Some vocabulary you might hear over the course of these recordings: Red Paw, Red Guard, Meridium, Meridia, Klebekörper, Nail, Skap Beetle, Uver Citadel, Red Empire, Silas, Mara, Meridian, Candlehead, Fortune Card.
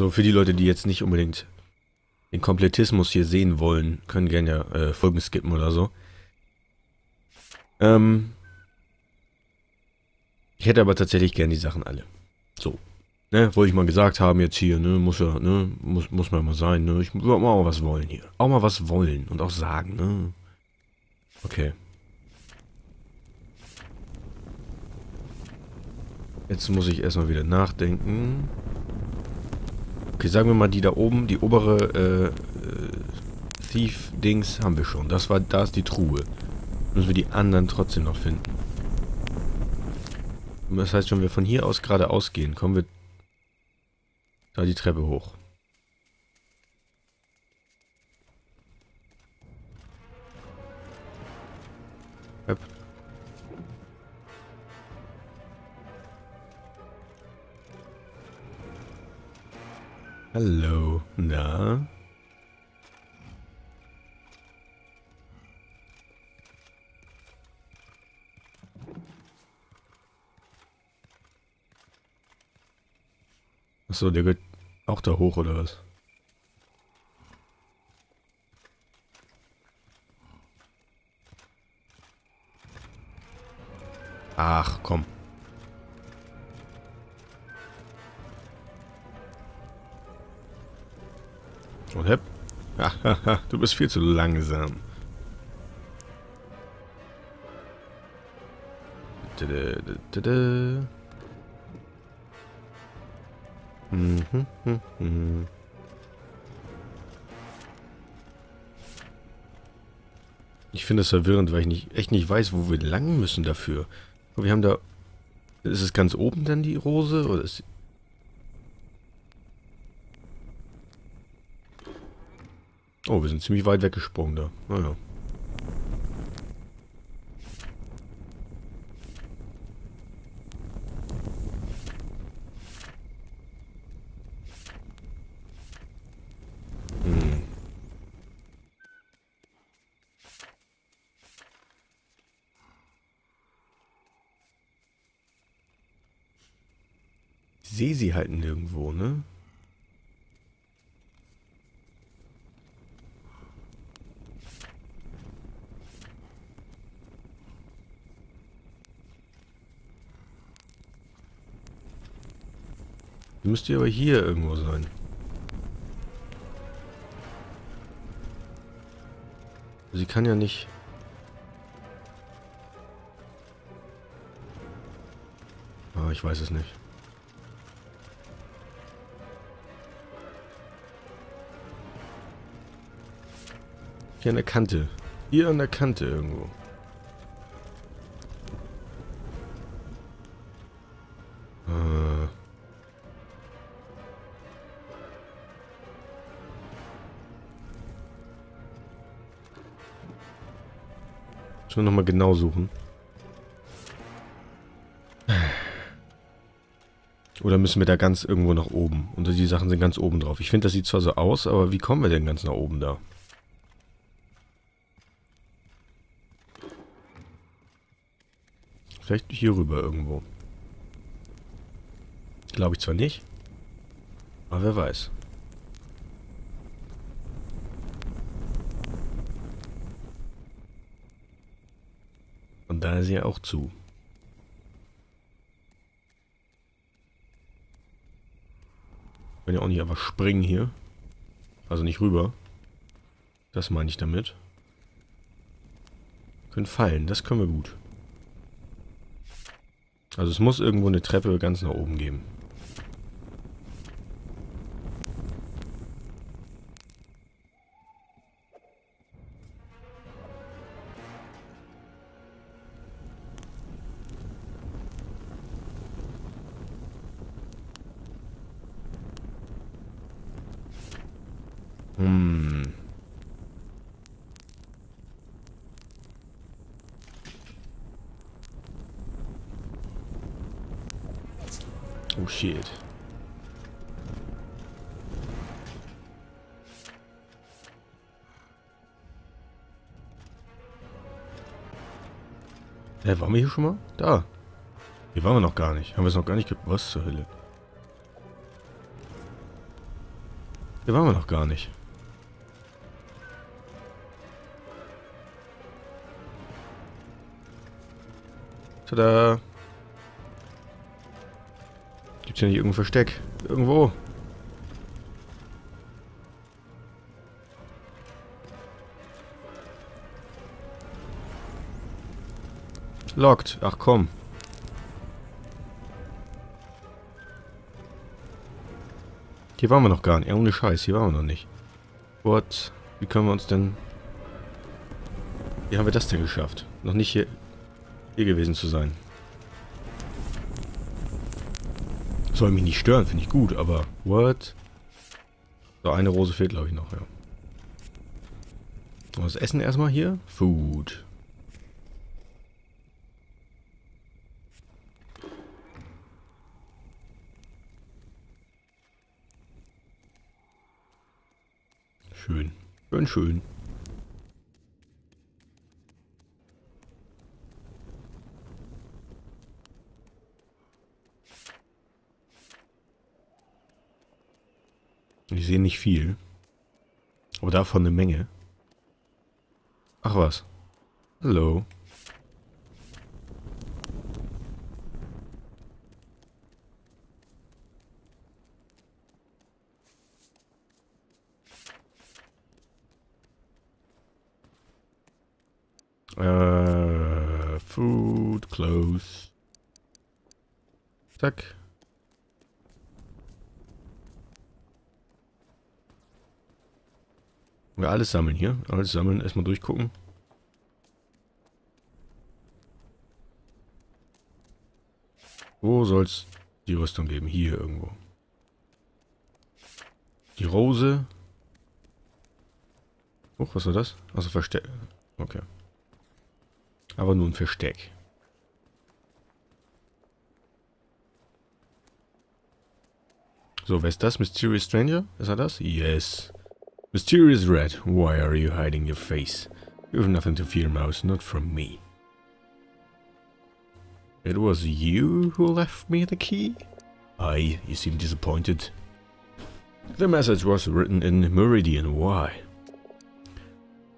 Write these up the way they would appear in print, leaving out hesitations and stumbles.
So, für die Leute, die jetzt nicht unbedingt den Komplettismus hier sehen wollen, können gerne Folgen skippen oder so. Ich hätte aber tatsächlich gerne die Sachen alle. So. Ne, wollte ich mal gesagt haben jetzt hier, ne, muss man mal sein, ne. Ich wollte mal auch was wollen hier. Auch mal was wollen und auch sagen, ne. Okay. Jetzt muss ich erstmal wieder nachdenken. Okay, sagen wir mal, die da oben, die obere Thief-Dings haben wir schon. Das war, da ist die Truhe. Müssen wir die anderen trotzdem noch finden. Und das heißt, wenn wir von hier aus geradeaus gehen, kommen wir da die Treppe hoch. Yep. Hallo, na? Achso, der geht auch da hoch, oder was? Ach, komm. Und hepp. Du bist viel zu langsam. Ich finde es verwirrend, weil ich echt nicht weiß, wo wir lang müssen dafür. Und wir haben da... Ist es ganz oben denn die Rose? Oder ist... Oh, wir sind ziemlich weit weggesprungen da. Naja. Ich sehe sie halt nirgendwo, ne? Müsste aber hier irgendwo sein. Sie kann ja nicht... Ah, ich weiß es nicht. Hier an der Kante. Hier an der Kante irgendwo. Schon nochmal genau suchen. Oder müssen wir da ganz irgendwo nach oben? Und die Sachen sind ganz oben drauf. Ich finde, das sieht zwar so aus, aber wie kommen wir denn ganz nach oben da? Vielleicht hier rüber irgendwo. Glaube ich zwar nicht, aber wer weiß. Und da ist sie auch zu. Ich kann ja auch nicht einfach springen hier. Also nicht rüber. Das meine ich damit. Wir können fallen, das können wir gut. Also es muss irgendwo eine Treppe ganz nach oben geben. Oh shit. Hä, waren wir hier schon mal? Da. Hier waren wir noch gar nicht. Haben wir es noch gar nicht... Was zur Hölle? Hier waren wir noch gar nicht. Tada! Gibt's hier nicht irgendein Versteck? Irgendwo! Locked. Ach komm. Hier waren wir noch gar nicht. Ohne Scheiß, hier waren wir noch nicht. What? Wie können wir uns denn... Wie haben wir das denn geschafft? Noch nicht hier... hier gewesen zu sein. Soll mich nicht stören, finde ich gut, aber... What? So, eine Rose fehlt, glaube ich, noch, ja. Was essen erstmal hier? Food. Schön. Schön, schön. Ich sehe nicht viel. Aber davon eine Menge. Ach was. Hallo. Food, clothes. Zack. Wir alles sammeln hier. Alles sammeln, erstmal durchgucken. Wo soll's die Rüstung geben? Hier irgendwo. Die Rose. Oh, was war das? Also Versteck. Okay. Aber nur ein Versteck. So, wer ist das? Mysterious Stranger? Ist er das? Yes. Mysterious Red, why are you hiding your face? You have nothing to fear, Mouse, not from me. It was you who left me the key? Aye, you seem disappointed. The message was written in Meridian, why?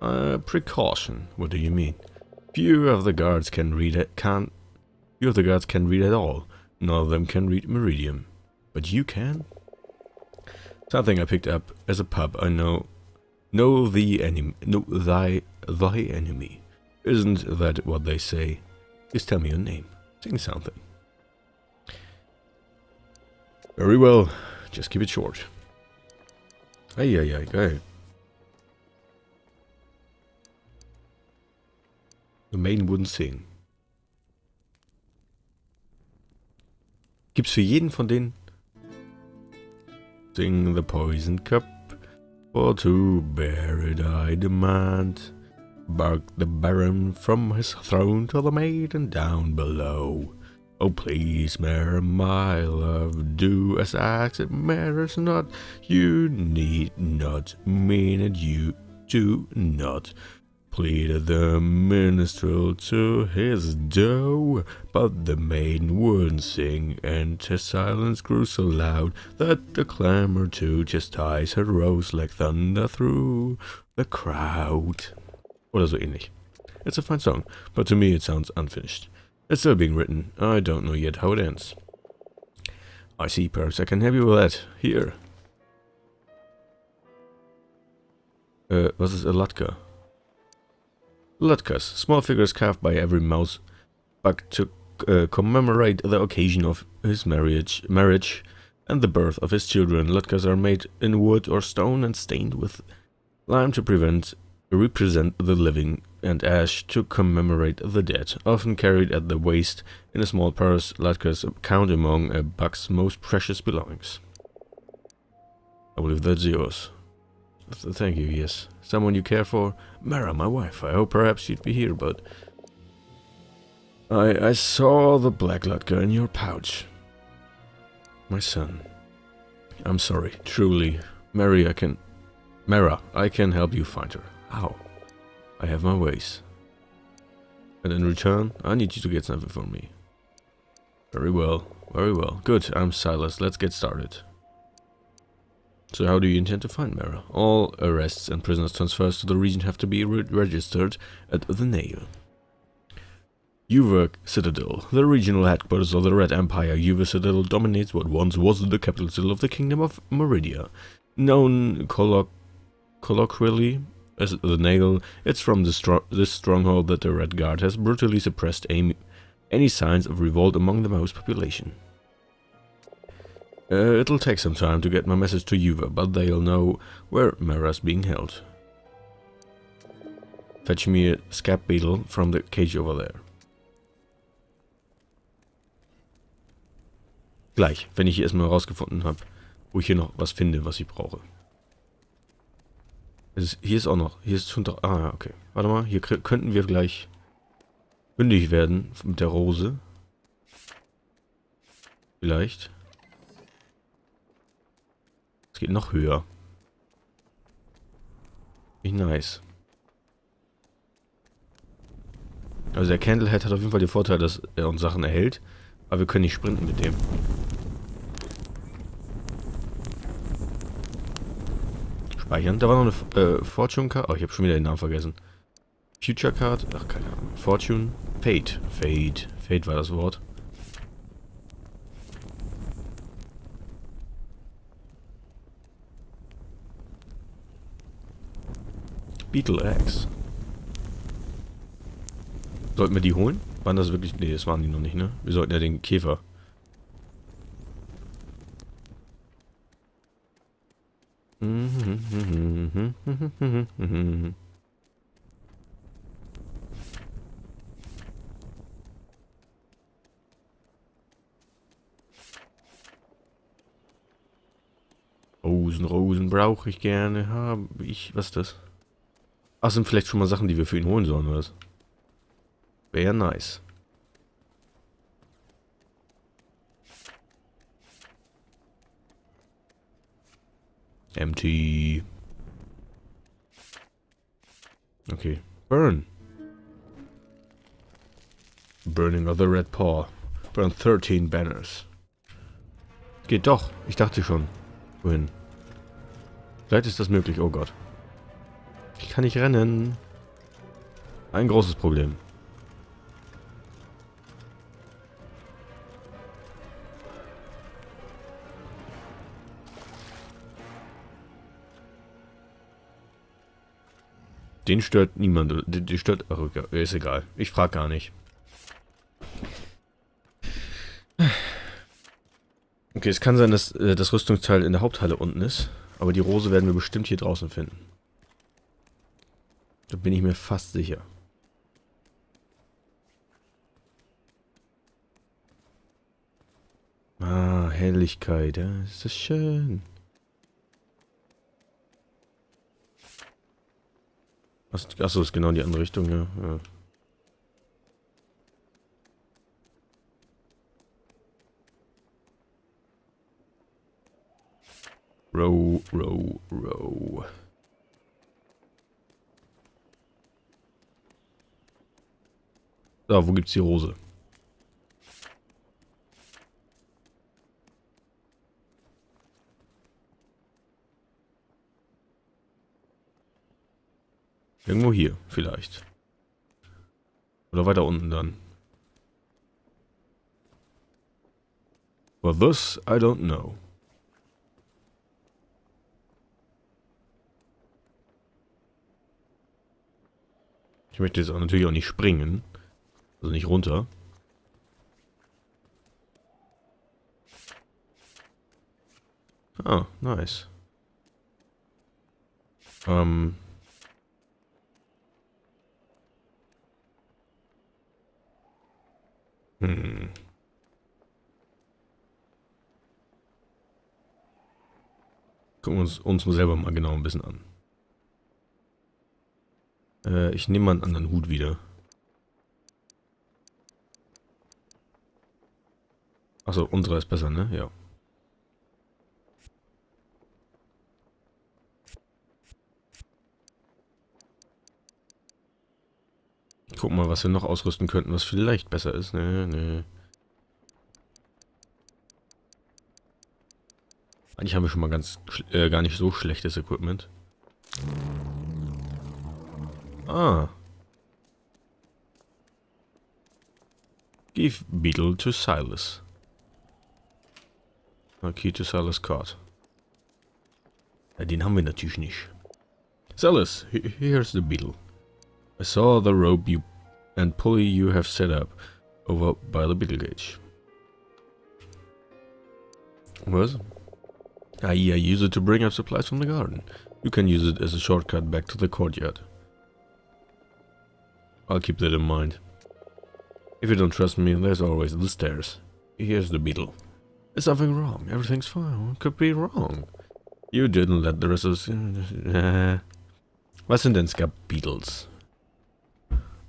Precaution, what do you mean? Few of the guards can read it, few of the guards can read at all. None of them can read Meridium. But you can? Something I picked up as a pub. I know the enemy, thy enemy. Isn't that what they say? Just tell me your name. Sing something. Very well. Just keep it short. Ay, ay, ay, geil. The maiden wouldn't sing. Gibt's für jeden von denen? Sing the poison cup, for to bear it I demand. Bark the baron from his throne to the maiden down below. Oh please, Mary, my love, do as I ask, it matters not. You need not mean it, you do not. Pleaded the minstrel to his doe, but the maiden wouldn't sing, and her silence grew so loud that the clamor to chastise her rose like thunder through the crowd. Oder so ähnlich. It's a fine song, but to me it sounds unfinished. It's still being written. I don't know yet how it ends. I see, perhaps I can help you with that. Here. Was ist Alatka? Latkes, small figures carved by every mouse buck to commemorate the occasion of his marriage and the birth of his children. Latkes are made in wood or stone and stained with lime to represent the living and ash to commemorate the dead. Often carried at the waist in a small purse, latkes count among a buck's most precious belongings. I believe that's yours. Thank you, yes. Someone you care for? Mara, my wife. I hope perhaps you'd be here, but... I saw the black Latka in your pouch. My son. I'm sorry, truly. Mara, I can help you find her. How? I have my ways. And in return, I need you to get something for me. Very well, very well. Good, I'm Silas. Let's get started. So how do you intend to find Mera? All arrests and prisoners transfers to the region have to be registered at the Nail. Uver Citadel. The regional headquarters of the Red Empire, Uver Citadel dominates what once was the capital city of the Kingdom of Meridia. Known colloquially as the Nail, it's from this stronghold that the Red Guard has brutally suppressed any signs of revolt among the mouse population. It'll take some time to get my message to Uver, but they'll know where Mera's being held. Fetch me a scab beetle from the cage over there. Gleich, wenn ich hier erstmal rausgefunden habe, wo ich hier noch was finde, was ich brauche. Hier ist auch noch, hier ist schon... Ah, okay. Warte mal, hier könnten wir gleich bündig werden mit der Rose. Vielleicht. Es geht noch höher. Nicht nice. Also der Candlehead hat auf jeden Fall den Vorteil, dass er uns Sachen erhält. Aber wir können nicht sprinten mit dem. Speichern. Da war noch eine Fortune Card. Oh, ich habe schon wieder den Namen vergessen. Future Card. Ach, keine Ahnung. Fortune. Fate. Fate. Fate war das Wort. Beetle Axe. Sollten wir die holen? Waren das wirklich... Ne, das waren die noch nicht, ne? Wir sollten ja den Käfer... Rosen, Rosen brauche ich gerne. Habe ich... Was ist das? Ach, sind vielleicht schon mal Sachen, die wir für ihn holen sollen, oder was? Wäre nice. Empty. Okay. Burn. Burning of the Red Paw. Burn 13 banners. Geht doch. Ich dachte schon. Wohin? Vielleicht ist das möglich. Oh Gott. Ich kann nicht rennen. Ein großes Problem. Den stört niemand. Den stört... Ach, ist egal. Ich frag gar nicht. Okay, es kann sein, dass das Rüstungsteil in der Haupthalle unten ist. Aber die Rose werden wir bestimmt hier draußen finden. Da bin ich mir fast sicher. Ah, Helligkeit. Ja, ist das schön. Achso, ist genau in die andere Richtung, ja. Ja. Row, row, row. So, wo gibt's die Rose? Irgendwo hier, vielleicht. Oder weiter unten dann. Well, this I don't know. Ich möchte jetzt auch natürlich auch nicht springen. Also nicht runter. Ah, nice. Hmm. Gucken wir uns selber mal genau ein bisschen an. Ich nehme mal einen anderen Hut wieder. Achso, unsere ist besser, ne? Ja. Gucken mal, was wir noch ausrüsten könnten, was vielleicht besser ist. Nee, nee. Eigentlich haben wir schon mal ganz gar nicht so schlechtes Equipment. Ah. Give Beetle to Silas. A key to Silas' card. Ja, den haben wir natürlich nicht. Silas, here's the beetle. I saw the rope you and pulley you have set up over by the beetle gauge. Was? I use it to bring up supplies from the garden. You can use it as a shortcut back to the courtyard. I'll keep that in mind. If you don't trust me, there's always the stairs. Here's the beetle. There's something wrong. Everything's fine. What could be wrong? You didn't let the rest of us... Was sind denn Skap Beetles?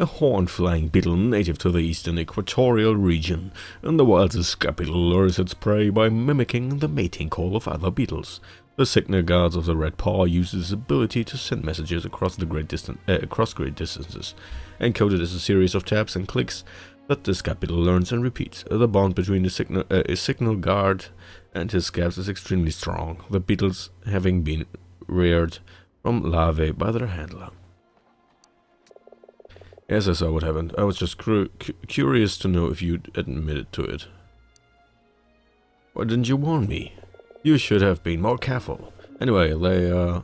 A horn-flying beetle native to the eastern equatorial region. In the wild, the Skap Beetle lures its prey by mimicking the mating call of other beetles. The signal guards of the Red Paw use its ability to send messages across great distances. Encoded as a series of taps and clicks that the Skap Beetle learns and repeats. The bond between the signal guard and his scabs is extremely strong, the beetles having been reared from larvae by their handler. Yes, I saw what happened. I was just curious to know if you'd admitted to it. Why didn't you warn me? You should have been more careful. Anyway,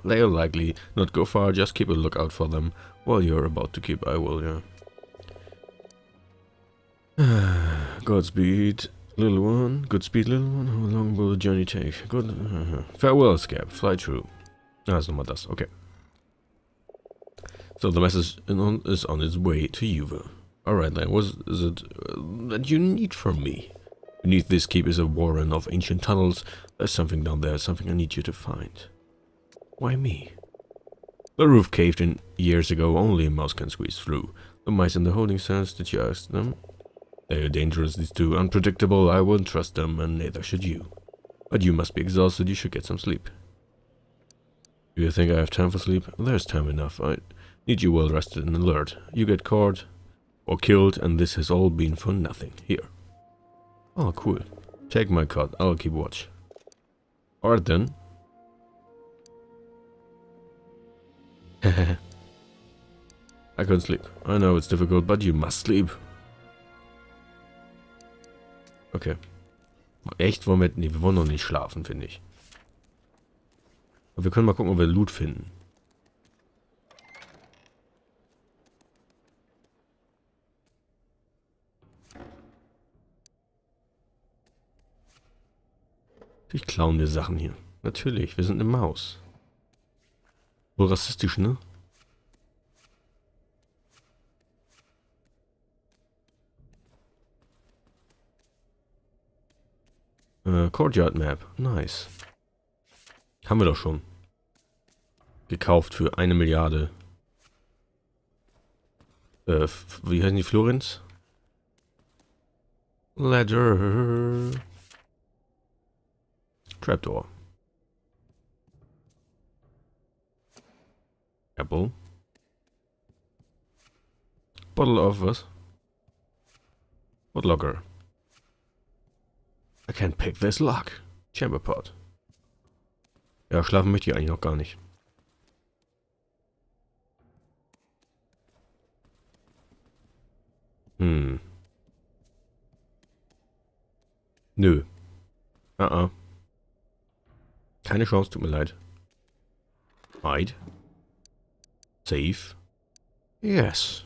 they'll likely not go far, just keep a lookout for them while you're about to keep eye will, yeah. Godspeed, little one. Godspeed, little one. How long will the journey take? Good. Farewell, Scab. Fly true. Ah, it's not dust. Okay. So the message is on its way to Uver. Alright, then. What is it that you need from me? Beneath this keep is a warren of ancient tunnels. There's something down there. Something I need you to find. Why me? The roof caved in years ago. Only a mouse can squeeze through. The mice in the holding cells. Did you ask them? They are dangerous, these two. Unpredictable, I won't trust them, and neither should you. But you must be exhausted, you should get some sleep. Do you think I have time for sleep? There's time enough. I need you well rested and alert. You get caught or killed, and this has all been for nothing. Here. Oh, cool. Take my card, I'll keep watch. Alright then. I couldn't sleep. I know it's difficult, but you must sleep. Okay. Echt? Wollen wir... Nee, wir wollen noch nicht schlafen, finde ich. Aber wir können mal gucken, ob wir Loot finden. Natürlich klauen wir Sachen hier. Natürlich, wir sind eine Maus. Wohl rassistisch, ne? Courtyard Map. Nice. Haben wir doch schon. Gekauft für 1 Milliarde. Wie heißen die Florins? Ledger. Trapdoor. Apple. Bottle of was? Woodlocker. I can't pick this lock. Chamber pot. Ja, schlafen möchte ich eigentlich noch gar nicht. Nö. Ah. Keine Chance, tut mir leid. Hide. Safe. Yes.